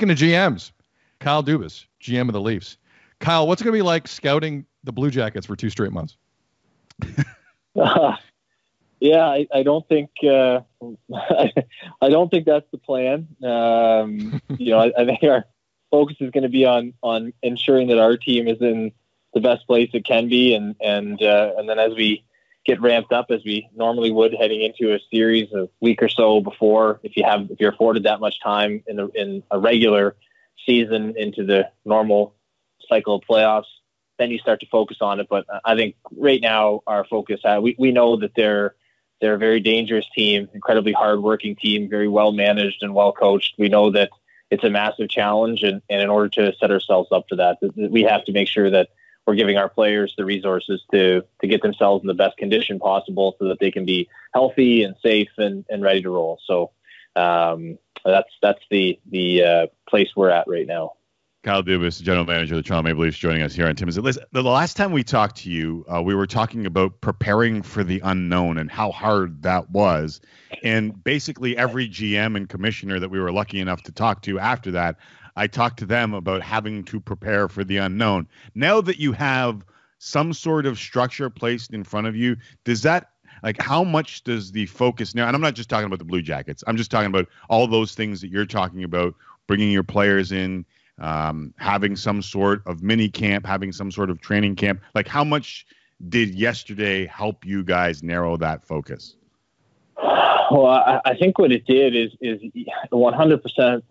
Speaking of GMs, Kyle Dubas, GM of the Leafs. Kyle, what's it going to be like scouting the Blue Jackets for 2 straight months? I don't think that's the plan. I think our focus is going to be on ensuring that our team is in the best place it can be, and then as we get ramped up as we normally would heading into a series a week or so before, if you're afforded that much time in a regular season into the normal cycle of playoffs, then you start to focus on it. But I think right now our focus, we know that they're a very dangerous team, incredibly hardworking team, very well managed and well coached. We know that it's a massive challenge, and in order to set ourselves up to that, we have to make sure that we're giving our players the resources to get themselves in the best condition possible so that they can be healthy and safe and ready to roll. So that's the place we're at right now. Kyle Dubas, general manager of the Toronto Maple Leafs, joining us here on Tim & Sid. Listen, the last time we talked to you, we were talking about preparing for the unknown and how hard that was. And basically every GM and commissioner that we were lucky enough to talk to after that, I talked to them about having to prepare for the unknown. Now that you have some sort of structure placed in front of you, does that, how much does the focus now, and I'm not just talking about the Blue Jackets, I'm just talking about all those things that you're talking about, bringing your players in, having some sort of mini camp, having some sort of training camp. How much did yesterday help you guys narrow that focus? Well, I think what it did is 100%,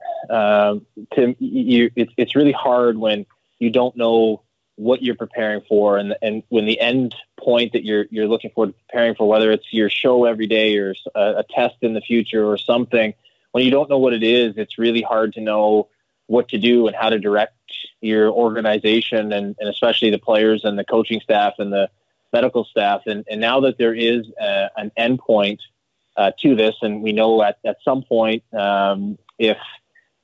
Tim, it's really hard when you don't know what you're preparing for. And when the end point that you're looking forward to preparing for, whether it's your show every day or a test in the future or something, when you don't know what it is, it's really hard to know what to do and how to direct your organization and especially the players and the coaching staff and the medical staff. And now that there is an endpoint to this, and we know at some point if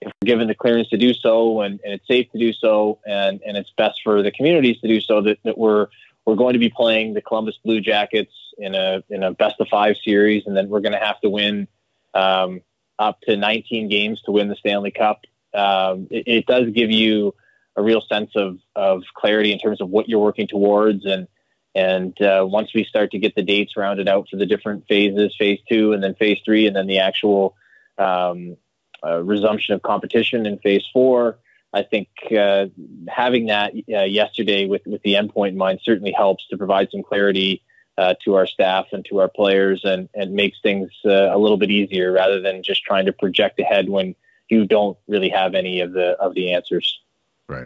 we're given the clearance to do so and it's safe to do so and it's best for the communities to do so, that we're going to be playing the Columbus Blue Jackets in a best-of-5 series, and then we're going to have to win up to 19 games to win the Stanley Cup. It does give you a real sense of clarity in terms of what you're working towards. And once we start to get the dates rounded out for the different phases, phase 2 and then phase 3, and then the actual resumption of competition in phase 4, I think having that yesterday with the endpoint in mind certainly helps to provide some clarity to our staff and to our players and makes things a little bit easier rather than just trying to project ahead when you don't really have any of the answers. Right.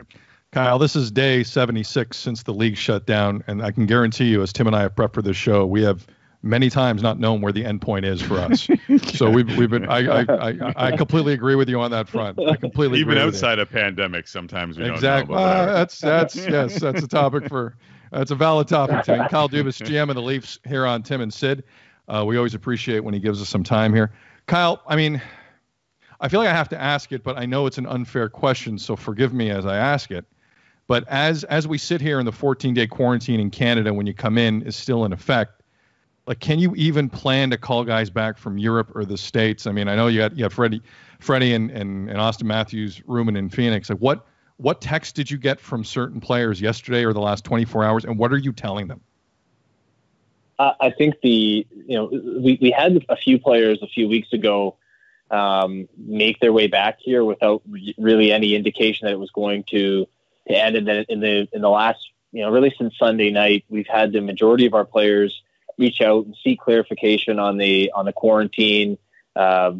Kyle, this is day 76 since the league shut down, and I can guarantee you, as Tim and I have prepped for this show, we have many times not known where the end point is for us. So we've been. I completely agree with you on that front. I completely even agree outside with you. A pandemic, sometimes we exactly. Don't know about that. That's yes, that's a topic for. That's a valid topic. Tim. Kyle Dubas, GM of the Leafs, here on Tim and Sid. We always appreciate when he gives us some time here. Kyle, I feel like I have to ask it, but I know it's an unfair question, so forgive me as I ask it. But as we sit here in the 14-day quarantine in Canada, when you come in, is still in effect, can you even plan to call guys back from Europe or the States? I know you had Freddie and Austin Matthews rooming in Phoenix. What text did you get from certain players yesterday or the last 24 hours, and what are you telling them? I think we had a few players a few weeks ago make their way back here without really any indication that it was going to end. And then in the last, really since Sunday night, we've had the majority of our players reach out and seek clarification on the quarantine that's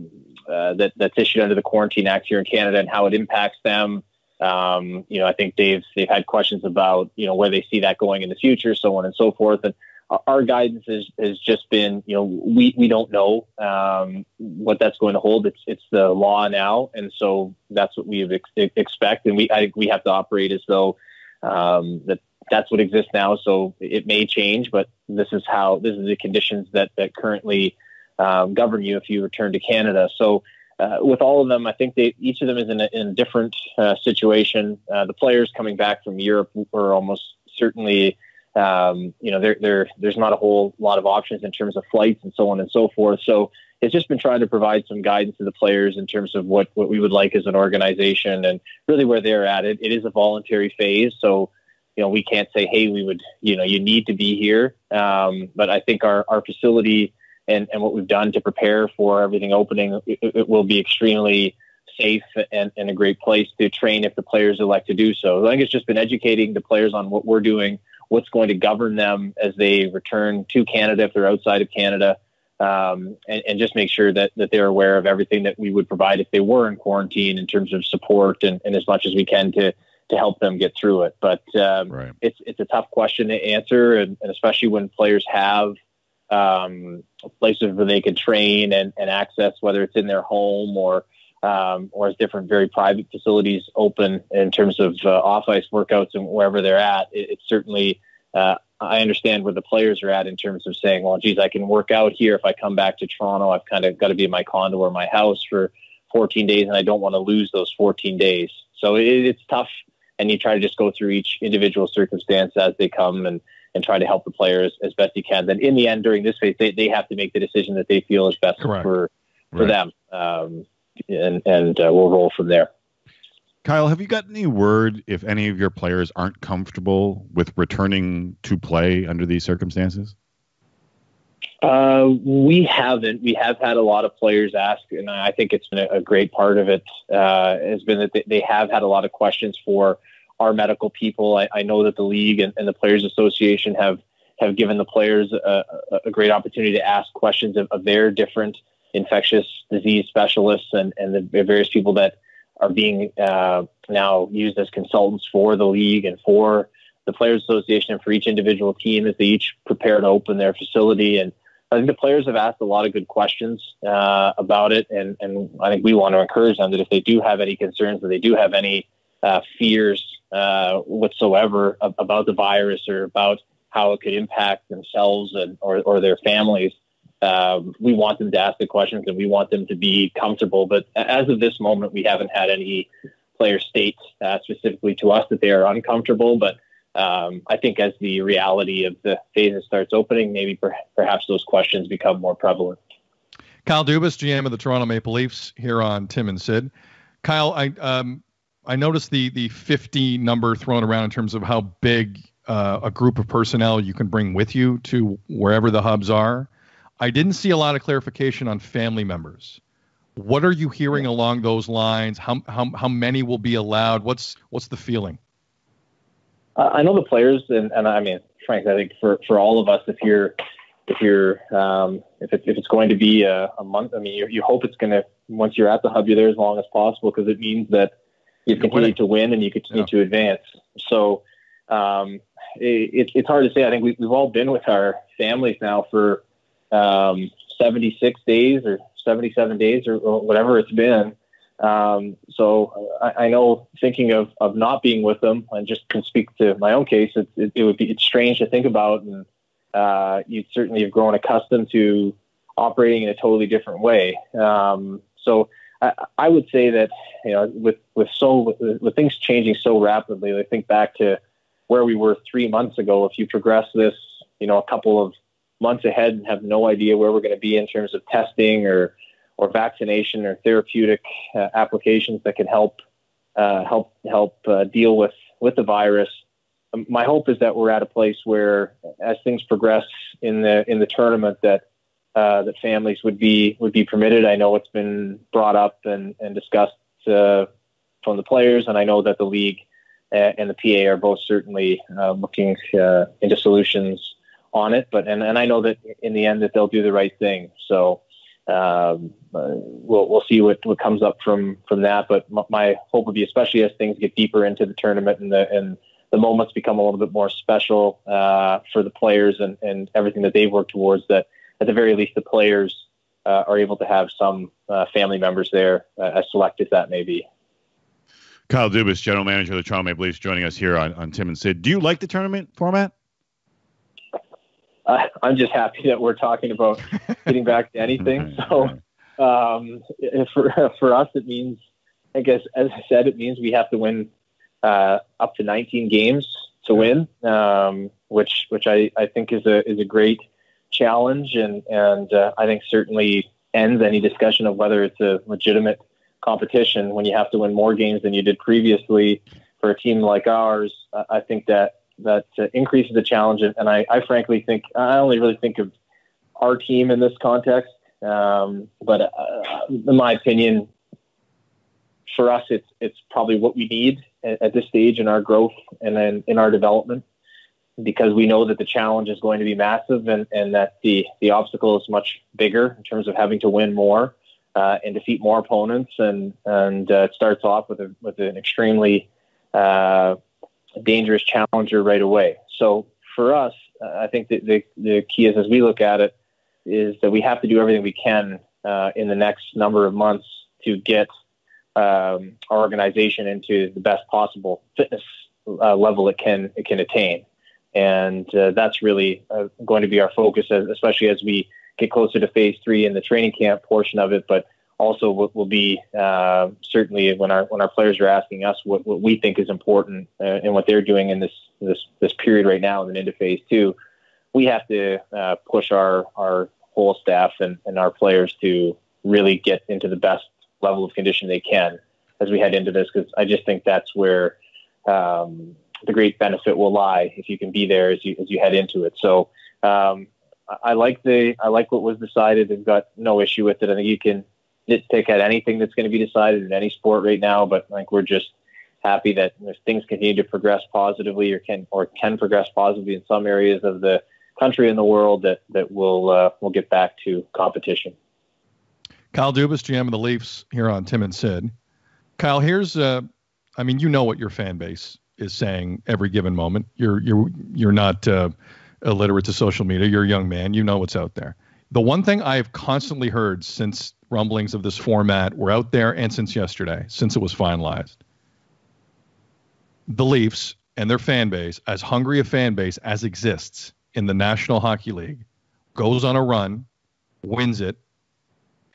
issued under the Quarantine Act here in Canada and how it impacts them. I think they've had questions about where they see that going in the future, so on and so forth. And our guidance has just been, we don't know what that's going to hold. It's the law now, and so that's what we expect. And I think we have to operate as though that's what exists now. So it may change, but this is the conditions that currently govern you if you return to Canada. So with all of them, I think each of them is in a different situation. The players coming back from Europe were almost certainly there's not a whole lot of options in terms of flights and so on and so forth. So it's just been trying to provide some guidance to the players in terms of what we would like as an organization and really where they're at. It is a voluntary phase. So, we can't say, hey, you need to be here. But I think our facility and what we've done to prepare for everything opening, it will be extremely safe and a great place to train if the players elect to do so. I think it's just been educating the players on what we're doing, what's going to govern them as they return to Canada if they're outside of Canada, and just make sure that they're aware of everything that we would provide if they were in quarantine in terms of support and as much as we can to help them get through it. But right. It's a tough question to answer, and especially when players have places where they can train and access, whether it's in their home or as different very private facilities open in terms of off-ice workouts and wherever they're at. It's certainly, I understand where the players are at in terms of saying, well, geez, I can work out here. If I come back to Toronto, I've kind of got to be in my condo or my house for 14 days, and I don't want to lose those 14 days. So it's tough, and you try to just go through each individual circumstance as they come and try to help the players as best you can. Then in the end, during this phase, they have to make the decision that they feel is best for them. And we'll roll from there. Kyle, have you got any word if any of your players aren't comfortable with returning to play under these circumstances? We haven't. We have had a lot of players ask, and I think it's been a great part of it, has been that they have had a lot of questions for our medical people. I know that the league and the Players Association have given the players a great opportunity to ask questions of their different infectious disease specialists and the various people that are being now used as consultants for the league and for the Players Association and for each individual team as they each prepare to open their facility. And I think the players have asked a lot of good questions about it. And I think we want to encourage them that if they do have any concerns, that they do have any fears whatsoever about the virus or about how it could impact themselves or their families, we want them to ask the questions and we want them to be comfortable. But as of this moment, we haven't had any player state specifically to us that they are uncomfortable. But I think as the reality of the phases starts opening, maybe perhaps those questions become more prevalent. Kyle Dubas, GM of the Toronto Maple Leafs, here on Tim and Sid. Kyle, I noticed the 50 number thrown around in terms of how big a group of personnel you can bring with you to wherever the hubs are. I didn't see a lot of clarification on family members. What are you hearing along those lines? How many will be allowed? What's the feeling? I know the players, and I mean, frankly, I think for all of us, if it's going to be a month, I mean, you hope it's going to, once you're at the hub, you're there as long as possible, because it means that you've continued to win and you continue to advance. So it's hard to say. I think we've all been with our families now for 76 days or 77 days or whatever it's been. So I know, thinking of not being with them, and just can speak to my own case, it's strange to think about. And you'd certainly have grown accustomed to operating in a totally different way. So I would say that, with things changing so rapidly, I think back to where we were 3 months ago. If you progress this, a couple of months ahead and have no idea where we're going to be in terms of testing or vaccination or therapeutic applications that can help deal with the virus. My hope is that we're at a place where, as things progress in the tournament, that families would be permitted. I know it's been brought up and discussed from the players, and I know that the league and the PA are both certainly looking into solutions on it, but I know that in the end that they'll do the right thing. So we'll see what comes up from that. But my hope would be, especially as things get deeper into the tournament and the moments become a little bit more special for the players and everything that they've worked towards, that at the very least the players are able to have some family members there, as select as that may be. Kyle Dubas, general manager of the Toronto Maple Leafs, joining us here on Tim and Sid. Do you like the tournament format? I'm just happy that we're talking about getting back to anything. So for us, it means, I guess, as I said, it means we have to win up to 19 games to win, which I think is a great challenge, and I think certainly ends any discussion of whether it's a legitimate competition when you have to win more games than you did previously. For a team like ours, I think that increases the challenge, and I frankly think I only really think of our team in this context. But in my opinion, for us, it's probably what we need at this stage in our growth and then in our development, because we know that the challenge is going to be massive, and that the obstacle is much bigger in terms of having to win more and defeat more opponents, and it starts off with an extremely dangerous challenger right away. So for us, I think that the key is, as we look at it, is that we have to do everything we can in the next number of months to get our organization into the best possible fitness level it can attain. And that's really going to be our focus, especially as we get closer to phase 3 in the training camp portion of it. But also what will be certainly when our players are asking us what we think is important and what they're doing in this period right now and then into phase 2, we have to push our whole staff and our players to really get into the best level of condition they can as we head into this, because I just think that's where the great benefit will lie, if you can be there as you head into it. So I like what was decided and got no issue with it. I think you can nitpick at anything that's going to be decided in any sport right now, but like we're just happy that if things continue to progress positively or can progress positively in some areas of the country and the world, that we'll get back to competition. Kyle Dubas, GM of the Leafs, here on Tim and Sid. Kyle, here's I mean, you know what your fan base is saying every given moment. You're not illiterate to social media. You're a young man. You know what's out there. The one thing I have constantly heard since rumblings of this format were out there, and since yesterday, since it was finalized, the Leafs and their fan base, as hungry a fan base as exists in the National Hockey League, goes on a run, wins it,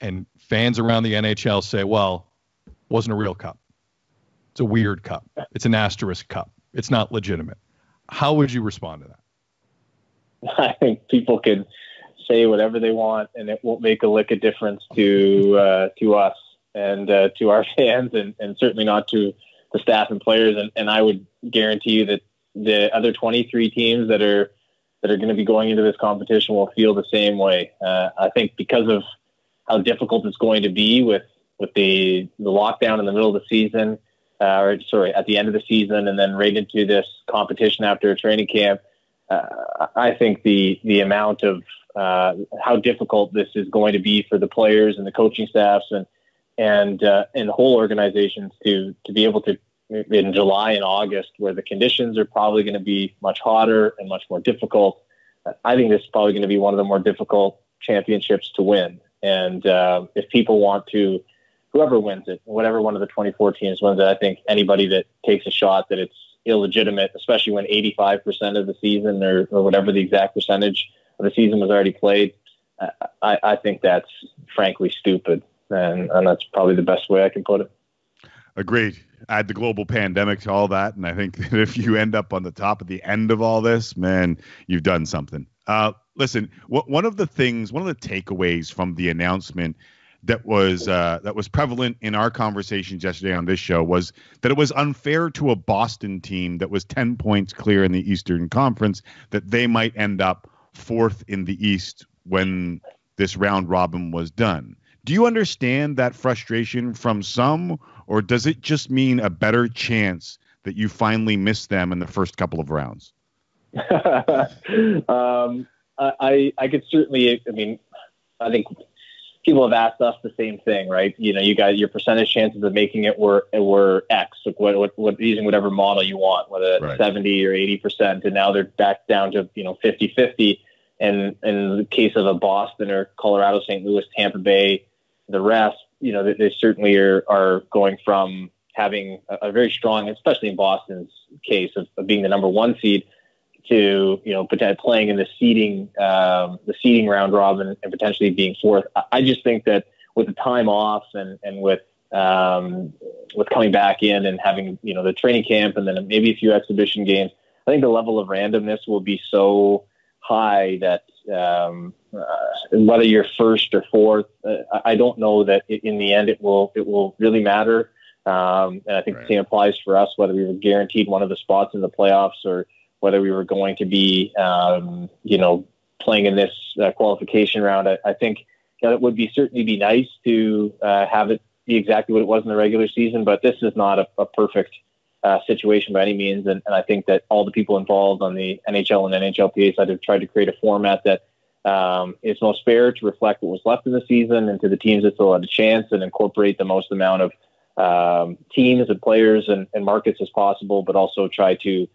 and fans around the NHL say, well, it wasn't a real cup. It's a weird cup. It's an asterisk cup. It's not legitimate. How would you respond to that? I think people can say whatever they want, and it won't make a lick of difference to us and to our fans, and certainly not to the staff and players, and I would guarantee you that the other 23 teams that are going to be going into this competition will feel the same way. I think because of how difficult it's going to be with the lockdown in the middle of the season, at the end of the season, and then right into this competition after a training camp, I think the amount of how difficult this is going to be for the players and the coaching staffs and the whole organizations to be able to, in July and August, where the conditions are probably going to be much hotter and much more difficult. I think this is probably going to be one of the more difficult championships to win. And if people want to, whoever wins it, whatever one of the 24 teams wins it, I think anybody that takes a shot that it's illegitimate, especially when 85% of the season or whatever the exact percentage of the season was already played, I think that's frankly stupid. And that's probably the best way I can put it. Agreed. Add the global pandemic to all that, and I think that if you end up on the top at the end of all this, man, you've done something. Listen, one of the takeaways from the announcement that was prevalent in our conversations yesterday on this show was that it was unfair to a Boston team that was 10 points clear in the Eastern Conference that they might end up 4th in the East when this round robin was done. Do you understand that frustration from some, or does it just mean a better chance that you finally miss them in the first couple of rounds? I could certainly, I mean, I think people have asked us the same thing, right? You know, you guys, your percentage chances of making it were X, like what using whatever model you want, whether it's right, 70 or 80%, and now they're back down to, 50-50. And in the case of a Boston or Colorado, St. Louis, Tampa Bay, the rest, they certainly are going from having a very strong, especially in Boston's case, of being the number one seed to, playing in the seeding round robin and potentially being 4th. I just think that with the time off and with coming back in and having, the training camp and then maybe a few exhibition games, I think the level of randomness will be so high that whether you're first or fourth, I don't know that in the end it will really matter. And I think the same applies for us, whether we were guaranteed one of the spots in the playoffs or whether we were going to be, playing in this qualification round. I think it would be certainly be nice to have it be exactly what it was in the regular season, but this is not a perfect situation by any means. And I think that all the people involved on the NHL and NHLPA side have tried to create a format that is most fair to reflect what was left of the season and to the teams that still had a chance, and incorporate the most amount of teams and players and markets as possible, but also try to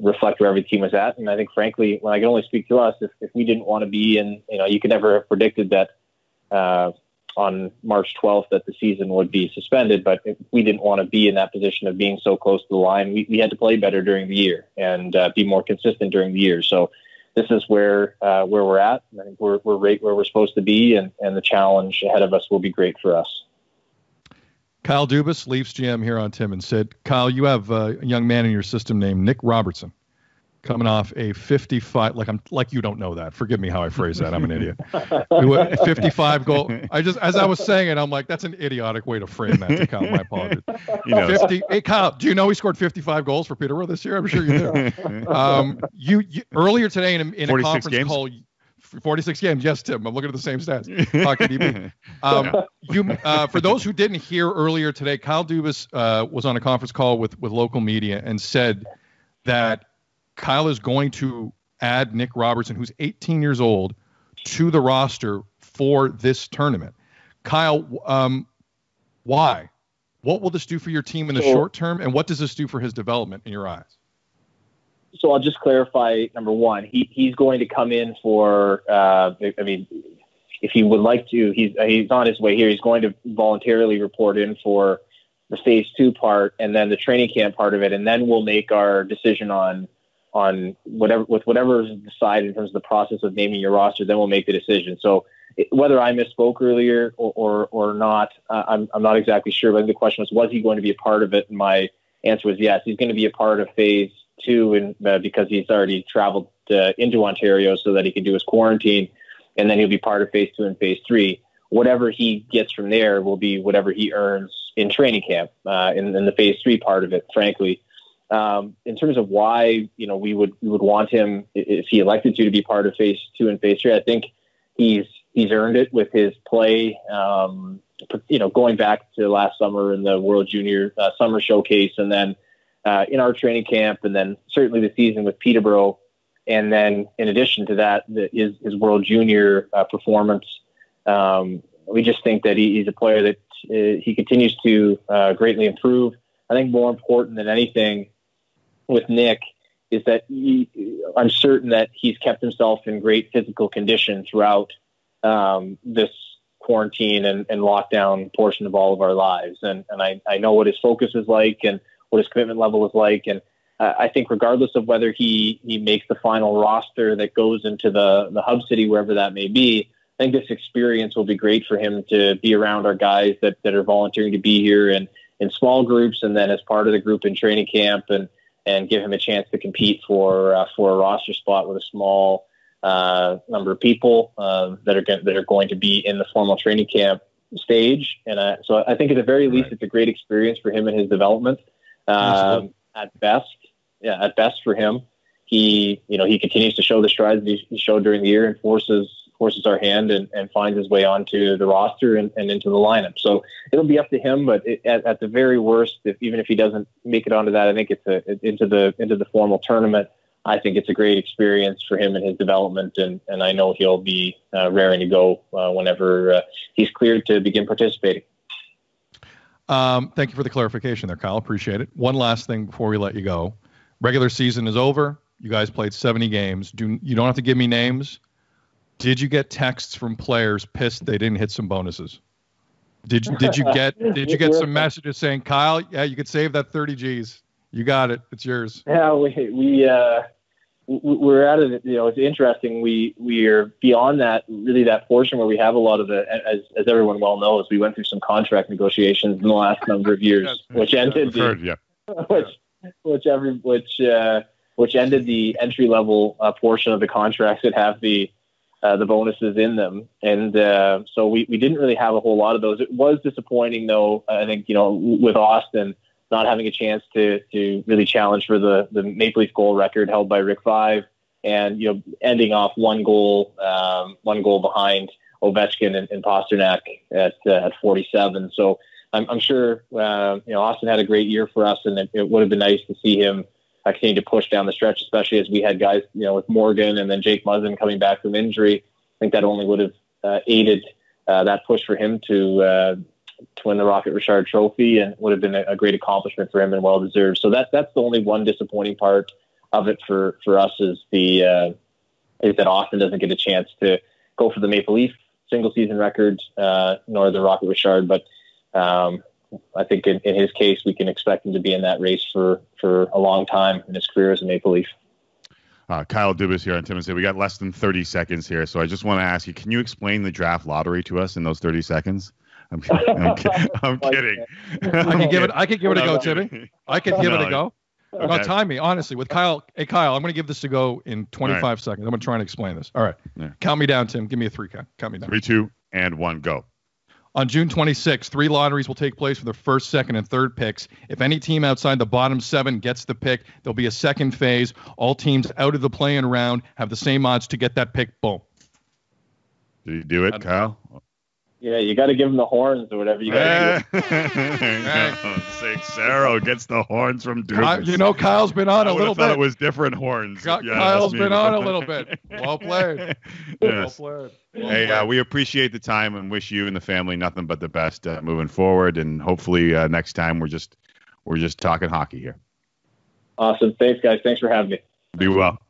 reflect where every team was at. And I think, frankly, when I can only speak to us, if we didn't want to be in, you could never have predicted that on March 12th that the season would be suspended, but if we didn't want to be in that position of being so close to the line, we had to play better during the year and be more consistent during the year. So this is where we're at. I think we're right where we're supposed to be, and the challenge ahead of us will be great for us. Kyle Dubas, Leafs GM, here on Tim and Sid. Kyle, you have a young man in your system named Nick Robertson, coming off a 55. You don't know that. Forgive me how I phrase that. I'm an idiot. 55 goal. I just, as I was saying it, I'm like, that's an idiotic way to frame that to Kyle. My apologies. Hey Kyle, do you know he scored 55 goals for Peterborough this year? I'm sure you do. You earlier today in a conference call. 46 games. Yes, Tim. I'm looking at the same stats. For those who didn't hear earlier today, Kyle Dubas was on a conference call with local media and said that Kyle is going to add Nick Robertson, who's 18 years old, to the roster for this tournament. Kyle, why? What will this do for your team in the short term, and what does this do for his development in your eyes? So I'll just clarify, number one, he's going to come in for, if he would like to, he's on his way here. He's going to voluntarily report in for the phase two part and then the training camp part of it. And then we'll make our decision on whatever is decided in terms of the process of naming your roster, then we'll make the decision. So whether I misspoke earlier or not, I'm not exactly sure. But the question was he going to be a part of it? And my answer was yes, he's going to be a part of phase two, and because he's already traveled into Ontario so that he can do his quarantine, and then he'll be part of phase two and phase three. Whatever he gets from there will be whatever he earns in training camp in the phase three part of it, frankly. In terms of why, we would want him, if he elected to be part of phase two and phase three, I think he's earned it with his play, going back to last summer in the World Junior summer showcase, and then in our training camp, and then certainly the season with Peterborough. And then in addition to that, his World Junior performance. We just think that he's a player that he continues to greatly improve. I think more important than anything with Nick is that I'm certain that he's kept himself in great physical condition throughout this quarantine and lockdown portion of all of our lives. And I know what his focus is like and what his commitment level is like. And I think regardless of whether he makes the final roster that goes into the hub city, wherever that may be, I think this experience will be great for him to be around our guys that are volunteering to be here and in small groups, and then as part of the group in training camp, and give him a chance to compete for a roster spot with a small number of people that are going to be in the formal training camp stage. And so I think at the very least, it's a great experience for him and his development. At best for him, he continues to show the strides that he showed during the year, and forces our hand and finds his way onto the roster and into the lineup. So it'll be up to him, but at the very worst, even if he doesn't make it onto that, I think it's into the formal tournament. I think it's a great experience for him and his development, and I know he'll be raring to go whenever he's cleared to begin participating. Thank you for the clarification there, Kyle. Appreciate it. One last thing before we let you go. Regular season is over. You guys played 70 games. You don't have to give me names. Did you get texts from players pissed they didn't hit some bonuses? Did you get some messages saying, Kyle, yeah, you could save that 30 G's. You got it. It's yours. Yeah, we're at it. It's interesting. We are beyond that, really, that portion where we have a lot of the, as everyone well knows, we went through some contract negotiations in the last number of years, which ended, which ended the entry level portion of the contracts that have the bonuses in them, and so we didn't really have a whole lot of those. It was disappointing, though. I think with Austin not having a chance to really challenge for the Maple Leaf goal record held by Rick Vaive, and ending off one goal behind Ovechkin and Pasternak at 47. So I'm sure Austin had a great year for us, and it would have been nice to see him continue to push down the stretch, especially as we had guys, with Morgan and then Jake Muzzin coming back from injury. I think that only would have aided that push for him to win the Rocket Richard Trophy, and would have been a great accomplishment for him and well deserved. So that's the only one disappointing part of it for us is that Austin doesn't get a chance to go for the Maple Leaf single season record nor the Rocket Richard, but. I think in his case, we can expect him to be in that race for a long time in his career as a Maple Leaf. Kyle Dubas here on Tim and Sid. We got less than 30 seconds here, so I just want to ask you, can you explain the draft lottery to us in those 30 seconds? I'm kidding. I could give it a go, Timmy. I could give it a go. Okay. Now, time me, honestly, with Kyle. Hey, Kyle, I'm going to give this a go in 25 seconds. I'm going to try and explain this. All right. Yeah. Count me down, Tim. Give me a three count. Count me down. 3, 2, and 1, go. On June 26, 3 lotteries will take place for the first, second, and third picks. If any team outside the bottom 7 gets the pick, there'll be a second phase. All teams out of the play-in round have the same odds to get that pick. Boom. Did you do it, Kyle? Yeah, you got to give him the horns or whatever. You got to do. Sarah gets the horns from Dubas. Kyle's been on a little bit. I thought it was different horns. Kyle's been on a little bit. Well played. Yes. Well played. Hey, we appreciate the time and wish you and the family nothing but the best moving forward. And hopefully next time we're just talking hockey here. Awesome. Thanks, guys. Thanks for having me. Be well.